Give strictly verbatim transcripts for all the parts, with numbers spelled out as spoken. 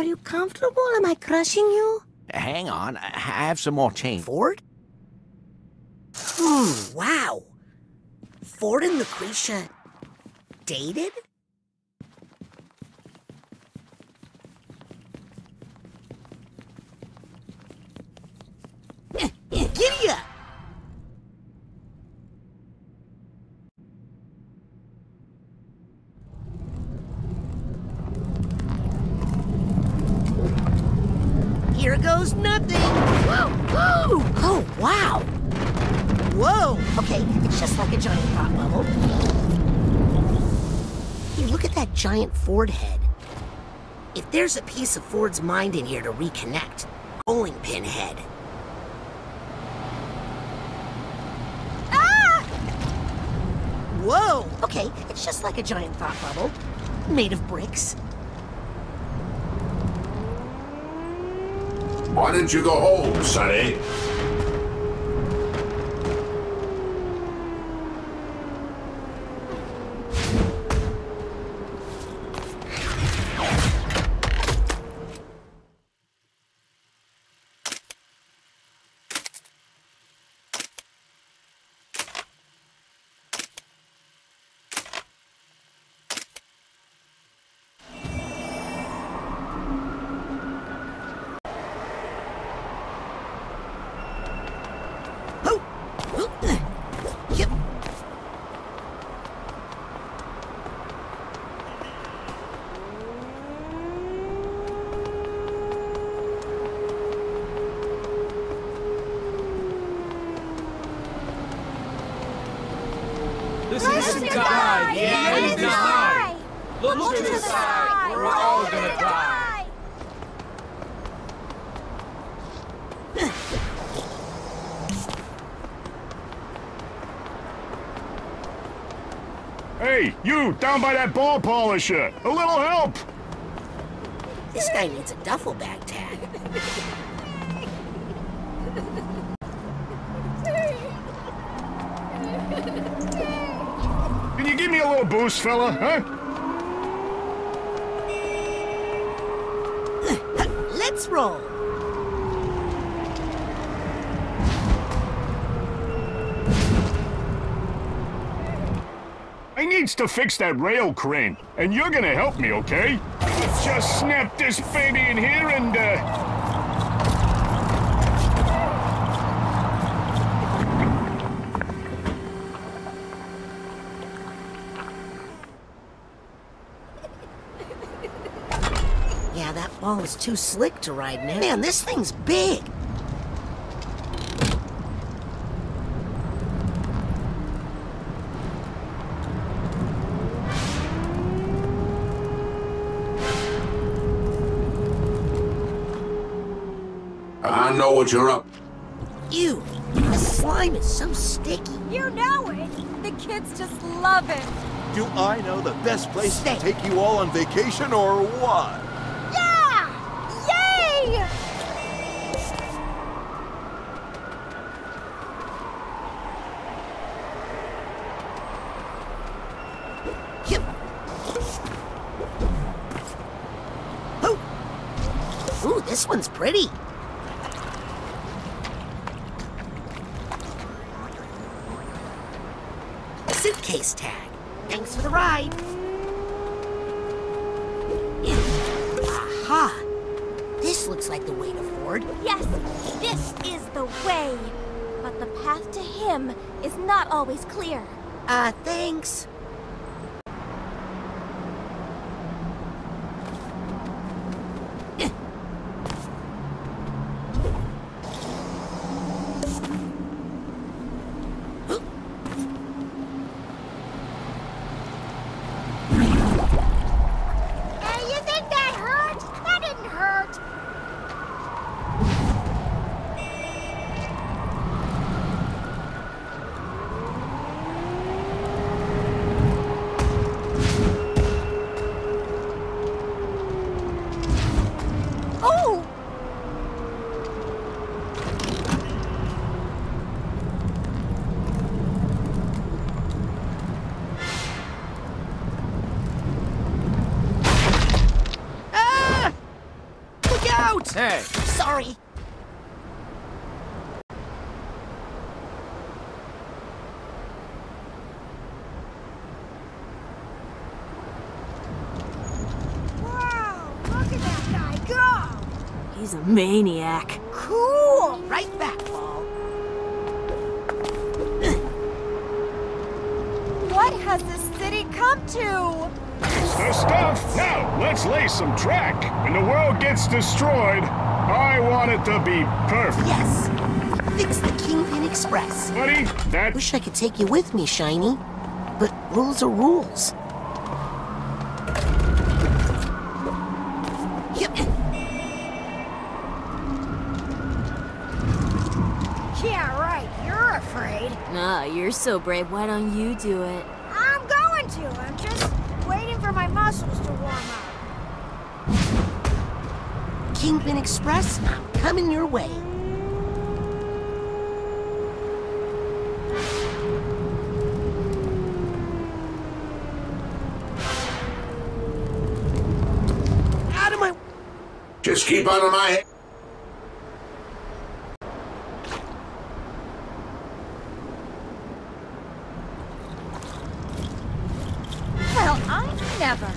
Are you comfortable? Am I crushing you? Hang on, I have some more change. Ford? Hmm, wow. Ford and Lucretia dated? Giddy up! Here goes nothing! Whoa! Whoa! Oh, wow! Whoa! Okay, it's just like a giant pop bubble. Hey, look at that giant Ford head. If there's a piece of Ford's mind in here to reconnect, bowling pin head. Ah! Whoa! Okay, it's just like a giant thought bubble, made of bricks. Why don't you go home, Sonny? This isn't die! The end is nigh! Look, Look to the side! We're all gonna die! Hey, you! Down by that ball polisher! A little help! This guy needs a duffel bag tag. Give me a little boost, fella, huh? Let's roll. I needs to fix that rail crane, and you're gonna help me, okay? Let's just snap this baby in here and, uh... Ball is too slick to ride now. Man, this thing's big! I know what you're up. Ew! The slime is so sticky. You know it! The kids just love it! Do I know the best place Stay. to take you all on vacation or what? Ooh, this one's pretty. Suitcase tag. Thanks for the ride. Aha! This looks like the way to Ford. Yes, this is the way. But the path to him is not always clear. Uh, thanks. fault. Hey. Sorry. He's a maniac. Cool! Right back, Paul. What has this city come to? So stuff! Now, let's lay some track. When the world gets destroyed, I want it to be perfect. Yes! Fix the Kingpin Express. Buddy, that... Wish I could take you with me, Shiny. But rules are rules. Ah, you're so brave. Why don't you do it? I'm going to. I'm just waiting for my muscles to warm up. Kingpin Express, I'm coming your way. Out of my... Just keep out of my head. Never.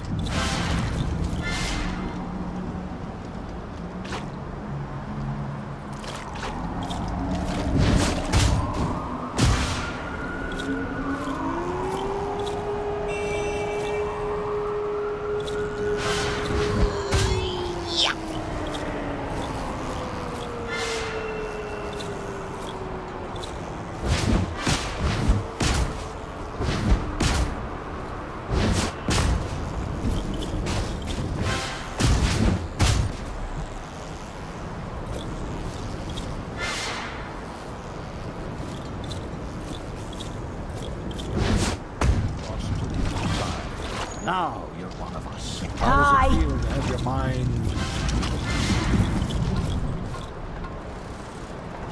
Now you're one of us. Powers of you have your mind.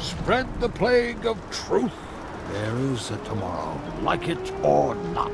Spread the plague of truth. There is a tomorrow, like it or not.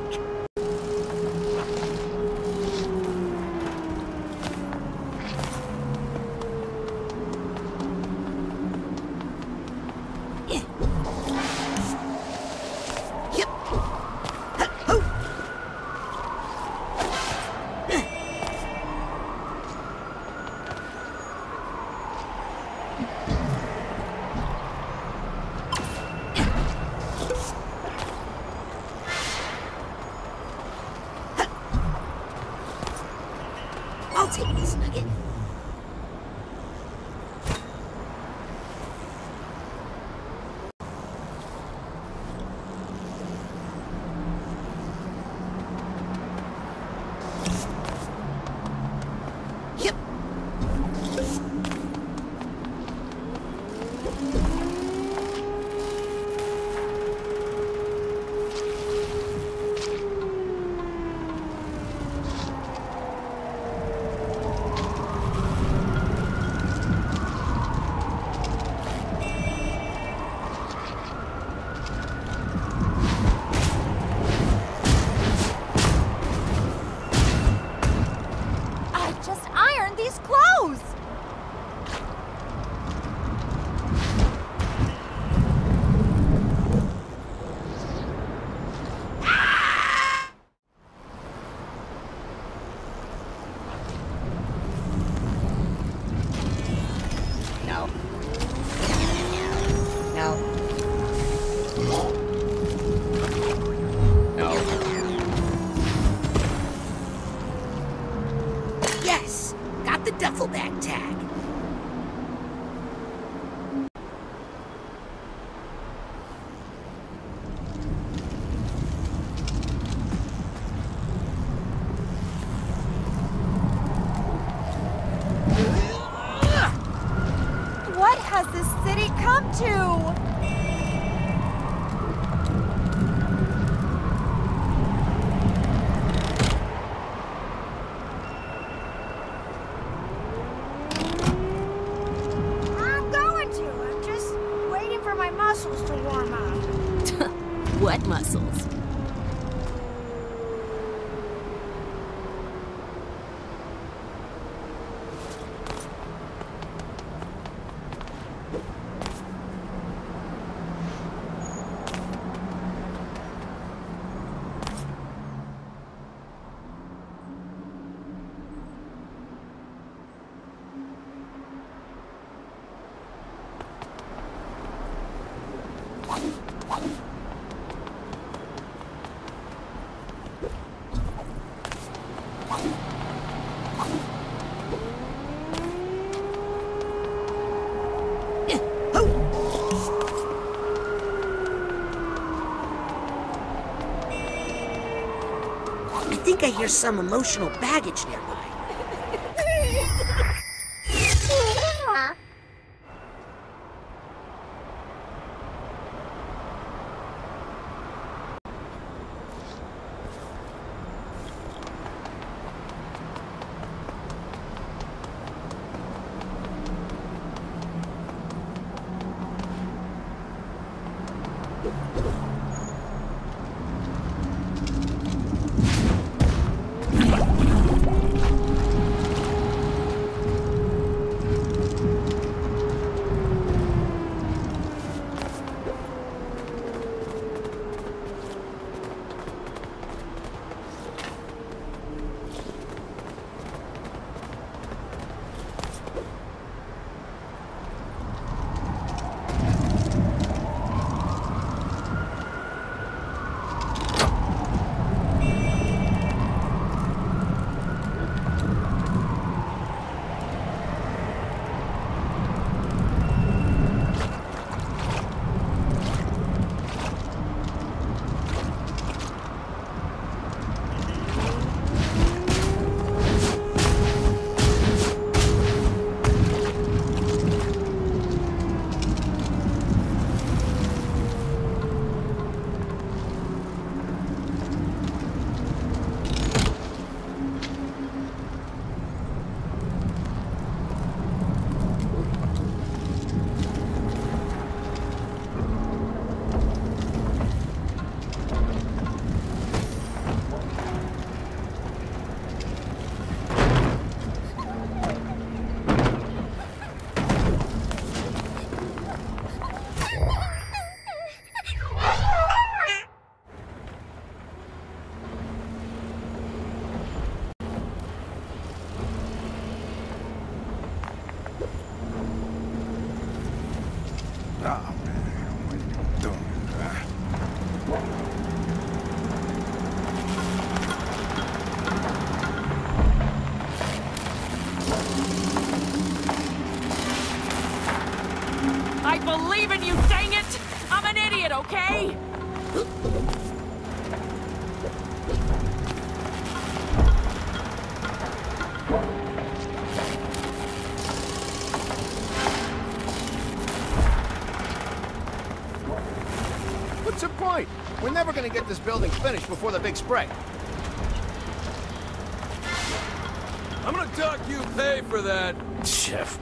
I'll take this nugget. Yep. The duffel bag tag. What has this city come to? To warm up. What muscles? think I hear some emotional baggage nearby. What's the point? We're never gonna get this building finished before the big spray. I'm gonna talk you pay for that. Jeff,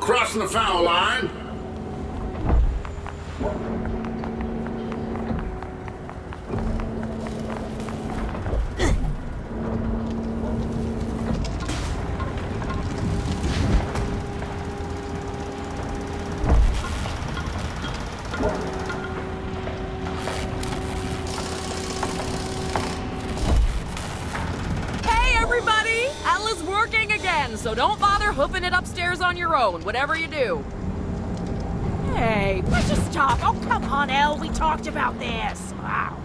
crossing the foul line. So don't bother hoofing it upstairs on your own, whatever you do. Hey, let's just talk. Oh, come on, Elle. We talked about this. Wow.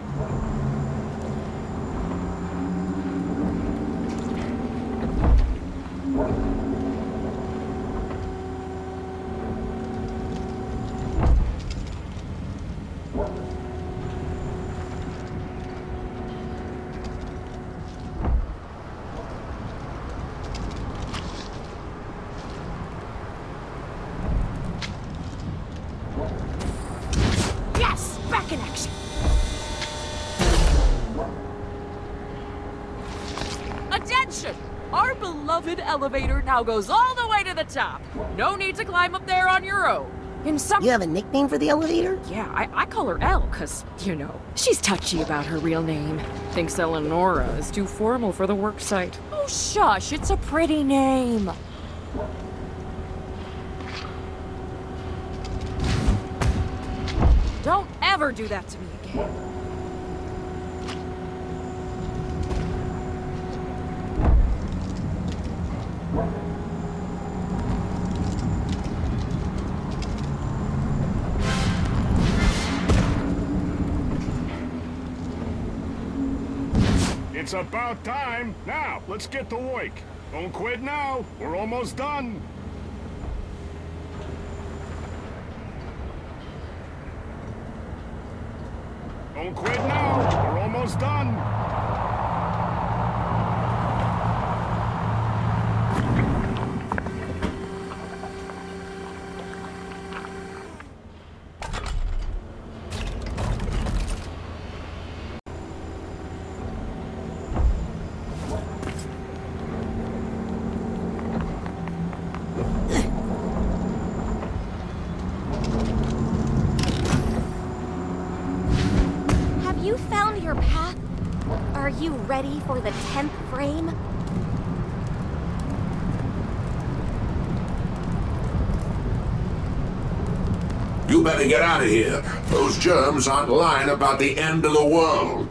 Elevator now goes all the way to the top. No need to climb up there on your own. In some you have a nickname for the elevator? Yeah, I, I call her Elle, because, you know, she's touchy about her real name. Thinks Eleonora is too formal for the worksite. Oh, shush, it's a pretty name. Don't ever do that to me again. It's about time. Now, let's get to work. Don't quit now. We're almost done. Don't quit now. We're almost done. Ready for the tenth frame? You better get out of here. Those germs aren't lying about the end of the world.